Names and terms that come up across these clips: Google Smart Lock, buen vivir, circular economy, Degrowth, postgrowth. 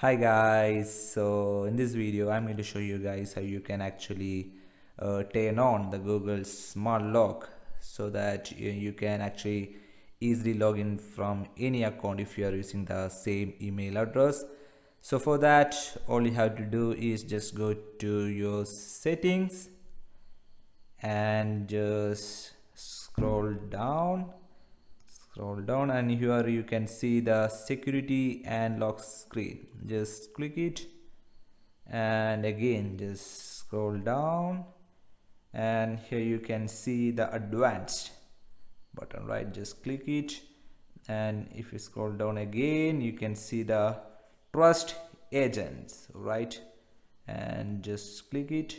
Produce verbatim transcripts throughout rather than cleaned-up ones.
Hi guys, so in this video I'm going to show you guys how you can actually uh, turn on the Google Smart Lock so that you, you can actually easily log in from any account if you are using the same email address. So for that, all you have to do is just go to your settings and just scroll down scroll down and here you can see the security and lock screen. Just click it and again just scroll down, and here you can see the advanced button, right? Just click it, and if you scroll down again you can see the trust agents, right? And just click it,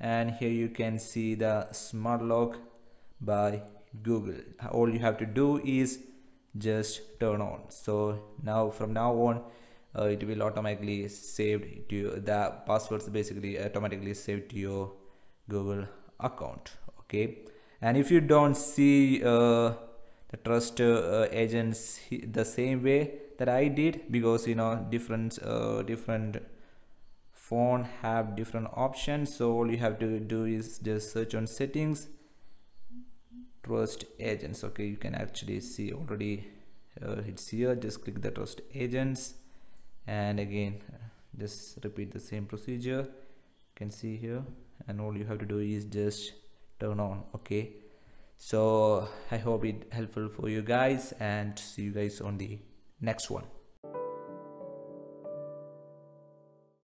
and here you can see the Smart Lock by Google. All you have to do is just turn on. So now from now on uh, it will automatically saved to your, the passwords basically automatically saved to your Google account. Okay, and if you don't see uh, the trust uh, agents the same way that I did, because you know different uh, different phone have different options, so all you have to do is just search on settings trust agents. Okay, you can actually see already uh, it's here. Just click the trust agents and again just repeat the same procedure. You can see here, and all you have to do is just turn on. Okay, so I hope it helpful for you guys, and see you guys on the next one.